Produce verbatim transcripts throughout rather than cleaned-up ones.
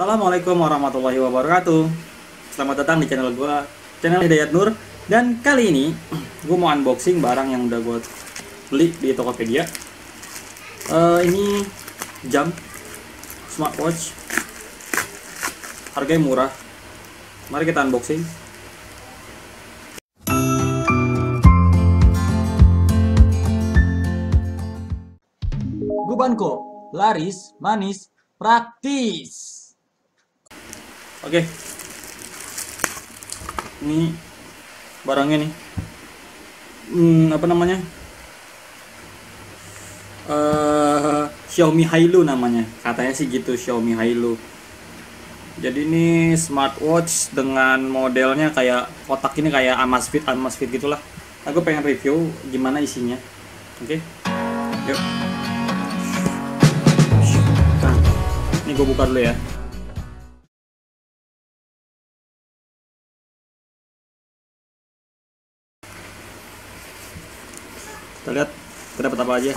Assalamualaikum warahmatullahi wabarakatuh. Selamat datang di channel gua, Channel Hidayat Nur. Dan kali ini gua mau unboxing barang yang udah gua beli di Tokopedia. uh, Ini jam smartwatch, harganya murah. Mari kita unboxing. Gubanko, laris, manis, praktis. Oke, ini barangnya nih, hmm, apa namanya, uh, Xiaomi Haylou namanya, katanya sih gitu, Xiaomi Haylou. Jadi ini smartwatch dengan modelnya kayak kotak ini, kayak Amazfit, Amazfit gitulah. Aku pengen review gimana isinya. Oke, yuk. Nah, ini gue buka dulu ya. Kita lihat kita dapat apa aja.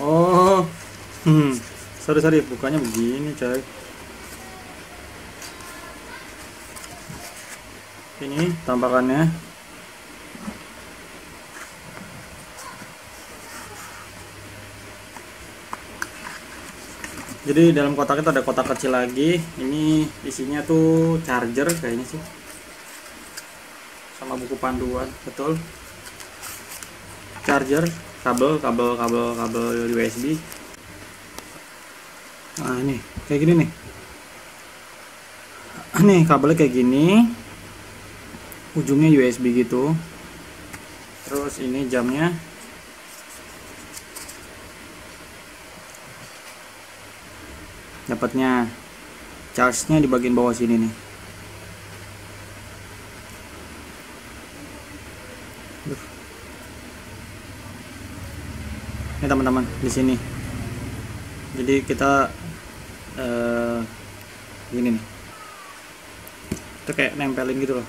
Oh, hmm, sorry sorry, bukanya begini coy. Ini tampakannya. Jadi dalam kotak itu ada kotak kecil lagi. Ini isinya tuh charger kayaknya sih, sama buku panduan, betul. Charger, kabel, kabel, kabel, kabel U S B. Nah ini kayak gini nih. Nih kabelnya kayak gini, ujungnya U S B gitu. Terus ini jamnya. Dapatnya charge-nya di bagian bawah sini nih. Duh. Ini teman-teman di sini. Jadi kita uh, gini nih. Itu kayak nempelin gitu loh.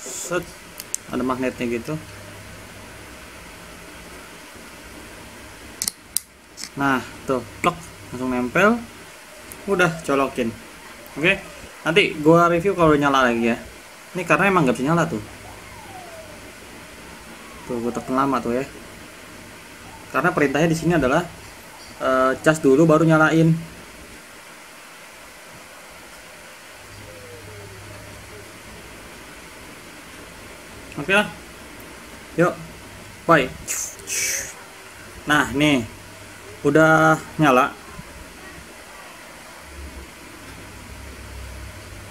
Set, ada magnetnya gitu. Nah, tuh, plok. Langsung nempel, udah colokin. Oke, nanti gua review kalau nyala lagi ya. Ini karena emang nggak bisa nyala tuh. Tuh gua tekan lama tuh ya. Karena perintahnya di sini adalah uh, cas dulu baru nyalain. Oke lah, yuk, bye. Nah nih, udah nyala.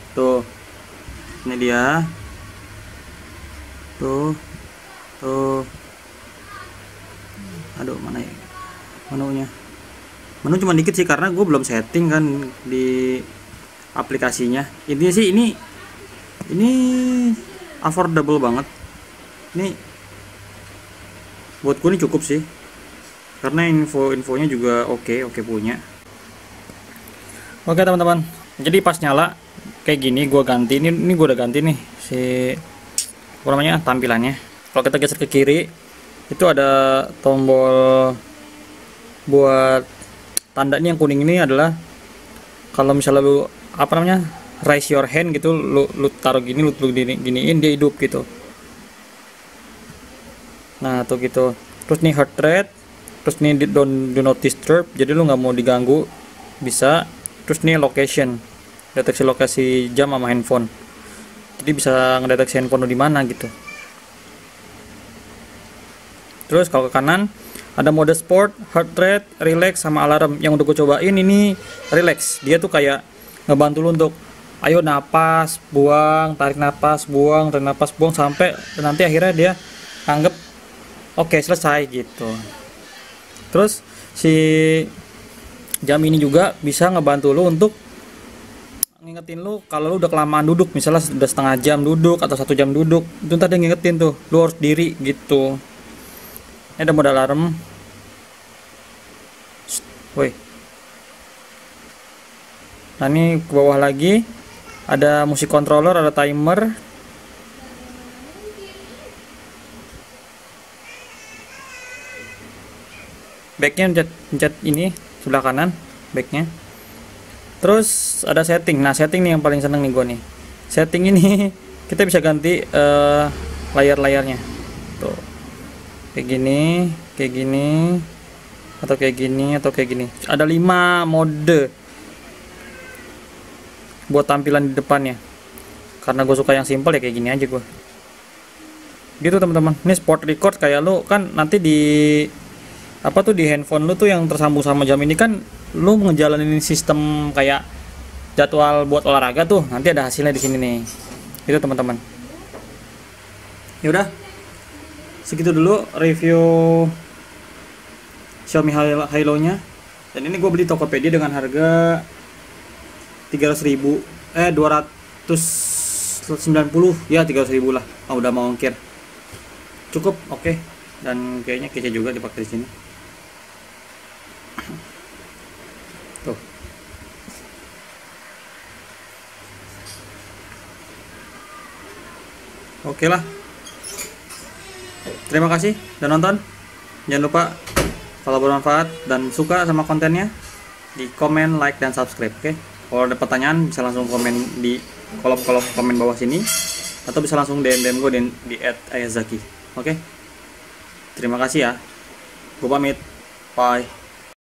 Tuh, ini dia. Tuh, tuh. Aduh, mana ya menunya? Menu cuma dikit sih karena gue belum setting kan di aplikasinya. Intinya sih ini, ini affordable banget. Ini buat gue ini cukup sih, karena info-infonya juga oke, oke punya. Oke teman-teman. Jadi pas nyala kayak gini, gue ganti ini, ini gue udah ganti nih si namanya tampilannya. Kalau kita geser ke kiri, itu ada tombol buat tanda ini yang kuning ini adalah kalau misalnya lu apa namanya raise your hand gitu, lu, lu taruh gini, lu, lu gini, giniin dia hidup gitu. Nah tuh gitu. Terus nih heart rate, terus nih don't, do not disturb, jadi lu nggak mau diganggu bisa. Terus nih location, deteksi lokasi jam sama handphone, jadi bisa ngedeteksi handphone lu di mana gitu. Terus kalau ke kanan ada mode sport, heart rate, relax sama alarm. Yang untuk gue cobain ini relax, dia tuh kayak ngebantu lu untuk ayo napas buang, tarik napas buang, tarik napas buang, sampai nanti akhirnya dia anggap oke okay, selesai gitu. Terus si jam ini juga bisa ngebantu lu untuk ngingetin lu kalau lu udah kelamaan duduk, misalnya udah setengah jam duduk atau satu jam duduk, itu ntar dia ngingetin tuh lu harus diri gitu. Ini ada mode alarm. Woi, nah ini ke bawah lagi Ada musik controller, ada timer. Backnya mencet, mencet ini sebelah kanan, backnya. Terus ada setting. Nah, setting nih yang paling seneng nih gue nih. Setting ini kita bisa ganti uh, layar-layarnya. Tuh. Kayak gini, kayak gini, atau kayak gini, atau kayak gini. Ada lima mode buat tampilan di depannya. Karena gue suka yang simple ya kayak gini aja gue. Gitu teman-teman. Ini sport record kayak lu kan nanti di apa tuh di handphone lu tuh yang tersambung sama jam ini kan lu ngejalanin sistem kayak jadwal buat olahraga tuh, nanti ada hasilnya di sini nih. Itu teman-teman. Ya udah. Segitu dulu review Xiaomi Haylou-nya. Dan ini gue beli Tokopedia dengan harga tiga ratus ribu, eh dua ratus sembilan puluh, ya tiga ratus ribu lah. Oh, udah mau ongkir. Cukup, oke. Okay. Dan kayaknya kece juga dipakai di sini. Tuh. Oke lah. Terima kasih dan nonton. Jangan lupa kalau bermanfaat dan suka sama kontennya, di komen, like dan subscribe, oke? Okay? Kalau ada pertanyaan bisa langsung komen di kolom-kolom komen bawah sini, atau bisa langsung D M D M gue di at ayahdzaki. Oke? Okay? Terima kasih ya. Gue pamit. Bye.